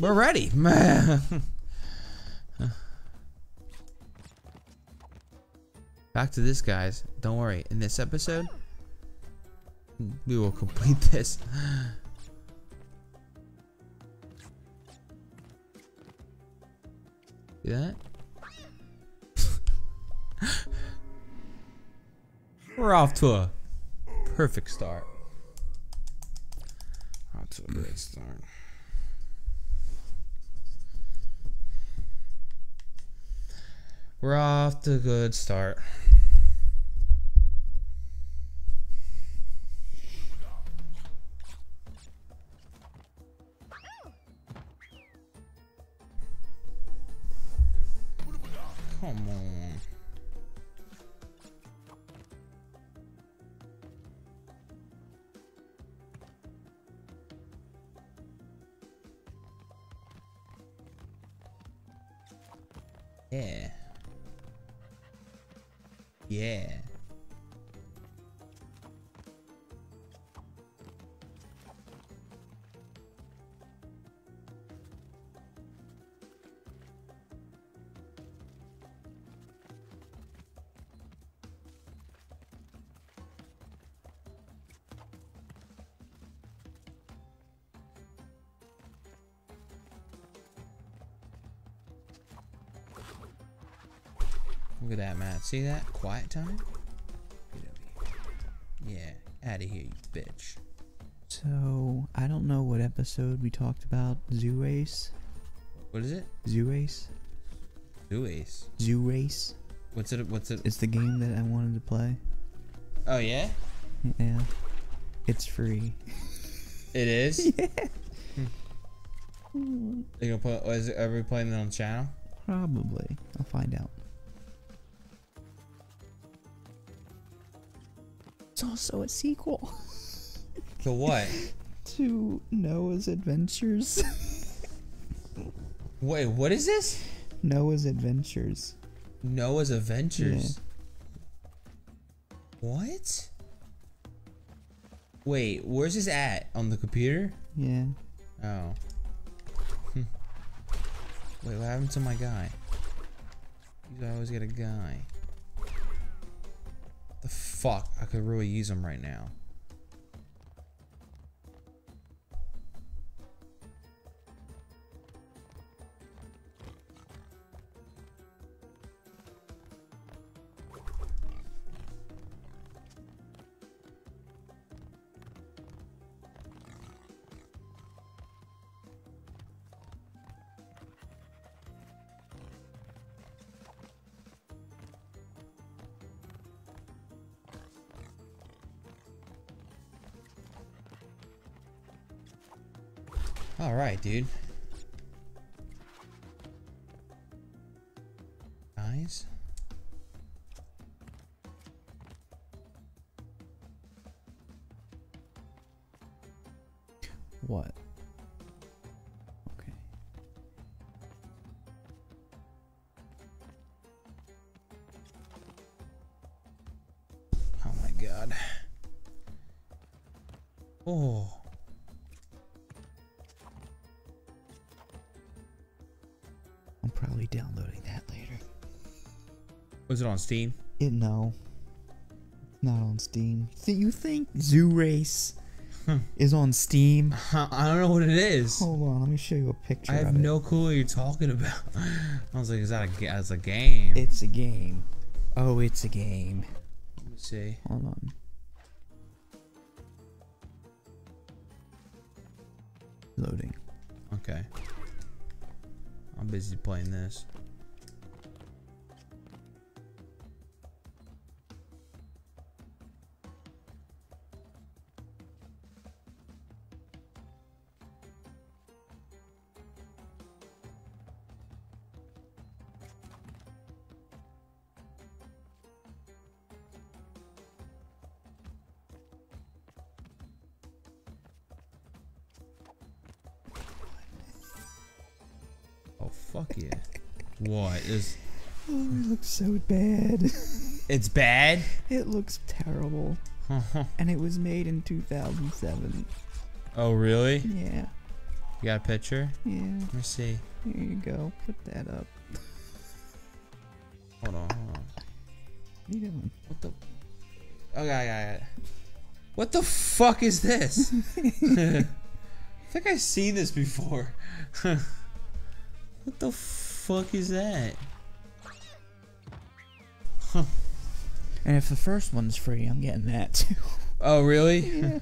We're ready. Back to this, guys. Don't worry. In this episode, we will complete this. See that? We're off to a perfect start. Off to a great start. We're off to a good start. Come on. Yeah. Yeah. Look at that, Matt. See that? Quiet time? Get over here. Yeah, out of here, you bitch. So, I don't know what episode we talked about. Zoo Race? What is it? Zoo Race? Zoo Race? Zoo Race? What's it? What's it? It's the game that I wanted to play. Oh, yeah? Yeah. It's free. It is? Yeah. They gonna play, is it, are we playing it on the channel? Probably. I'll find out. It's also a sequel. To what? To Noah's Adventures. Wait, what is this? Noah's Adventures. Noah's Adventures? Yeah. What? Wait, where's this at? On the computer? Yeah. Oh. Wait, what happened to my guy? You always get a guy. The fuck, I could really use them right now. Alright, dude. Nice. What? Okay. Oh my god. Oh. Probably downloading that later. Was it on Steam? No. Not on Steam. You think Zoo Race is on Steam? I don't know what it is. Hold on, let me show you a picture. I have no clue what you're talking about. I was like, is that a, that's a game? It's a game. Oh, it's a game. Let me see. Hold on. Loading. Okay. I'm busy playing this. Fuck yeah. What is... Oh, it looks so bad. It's bad? It looks terrible. And it was made in 2007. Oh, really? Yeah. You got a picture? Yeah. Let me see. Here you go. Put that up. Hold on, hold on. What are you doing? What the? Okay, I got it. What the fuck is this? I think I've seen this before. What the fuck is that? Huh. And if the first one's free, I'm getting that too. Oh, really? Yeah.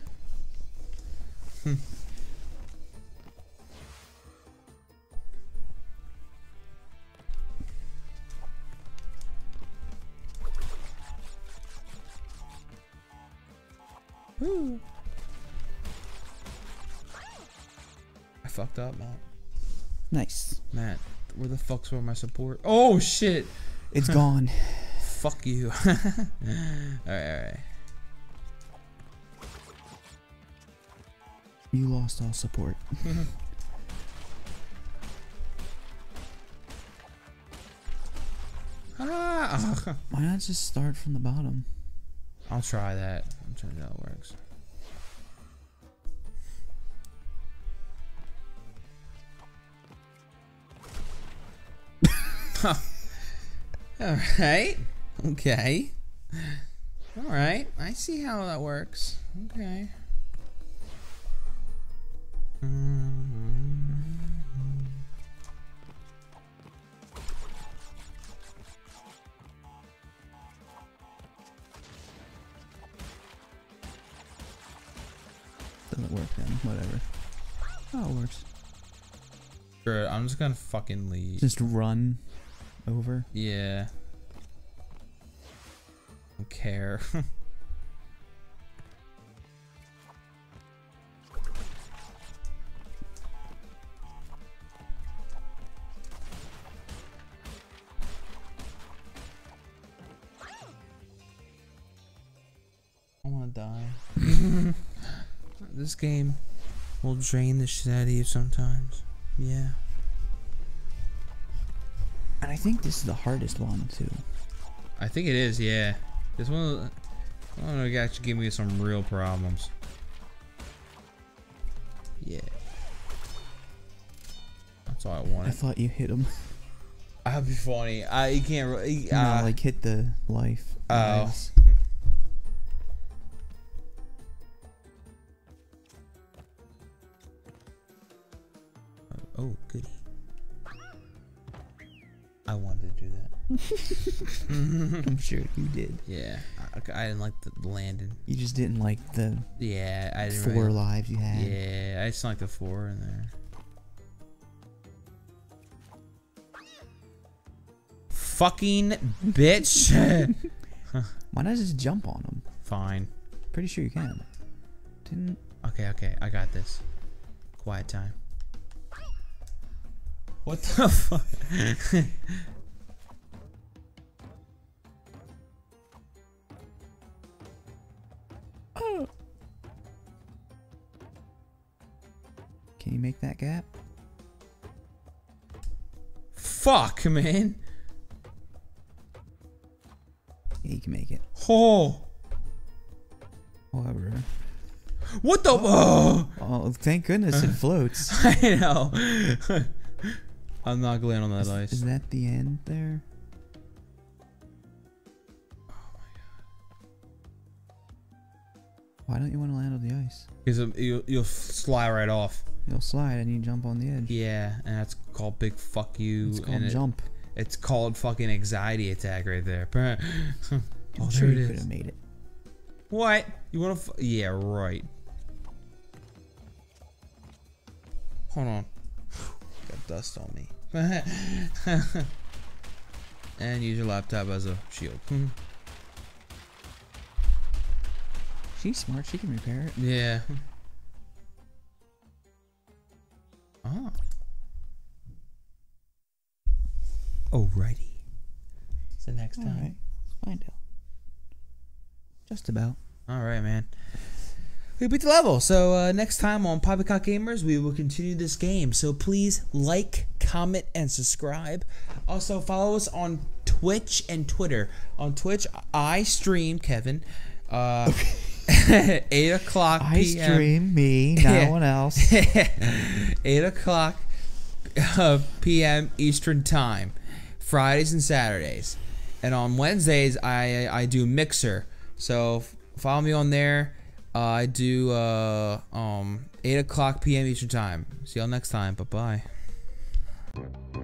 Ooh. I fucked up, Matt. Nice. Matt, where the fuck's all my support? Oh shit! It's gone. Fuck you. Alright, alright. You lost all support. Why not just start from the bottom? I'll try that. I'm trying to know how it works. Huh. Alright. Okay. Alright. I see how that works. Okay. Doesn't work then, whatever. Oh, it works. Sure, I'm just gonna fucking leave. Just run over? Yeah. Don't care. This game will drain the shit out of you sometimes. Yeah. And I think this is the hardest one too. I think it is, yeah. This one, I don't know, it actually gave me some real problems. Yeah. That's all I wanted. I thought you hit him. That'd be funny. You can't. No, like hit the life. Oh. Nice. Oh, goody. I wanted to do that. I'm sure you did. Yeah. I didn't like the landing. You just didn't like the four really, lives you had. Yeah, I just like the four in there. Fucking bitch. Why not just jump on them? Fine. Pretty sure you can. Didn't. Okay, okay. I got this. Quiet time. What the fuck? Oh. Can you make that gap? Fuck, man. Yeah, you can make it. Oh. However. What the? Oh. Oh, thank goodness it floats. I know. I'm not glad on that ice. Is that the end there? Oh my god. Why don't you want to land on the ice? Because you'll slide right off. You'll slide and you jump on the edge. Yeah, and that's called big fuck you. It's called jump. It's called fucking anxiety attack right there. Oh, there it is. You could have made it. What? You want to? Yeah, right. Hold on. Dust on me. And use your laptop as a shield. She's smart, she can repair it. Yeah. Oh. Alrighty. So next time. Alright, let's find out. Just about. Alright, man. We beat the level, so next time on Poppycock Gamers, we will continue this game. So please like, comment, and subscribe. Also, follow us on Twitch and Twitter. On Twitch, I stream Kevin. 8 o'clock p.m. Ice dream me, no one else. 8 o'clock p.m. Eastern Time, Fridays and Saturdays, and on Wednesdays I do Mixer. So follow me on there. I do 8 o'clock p.m. Eastern Time. See y'all next time. Bye bye.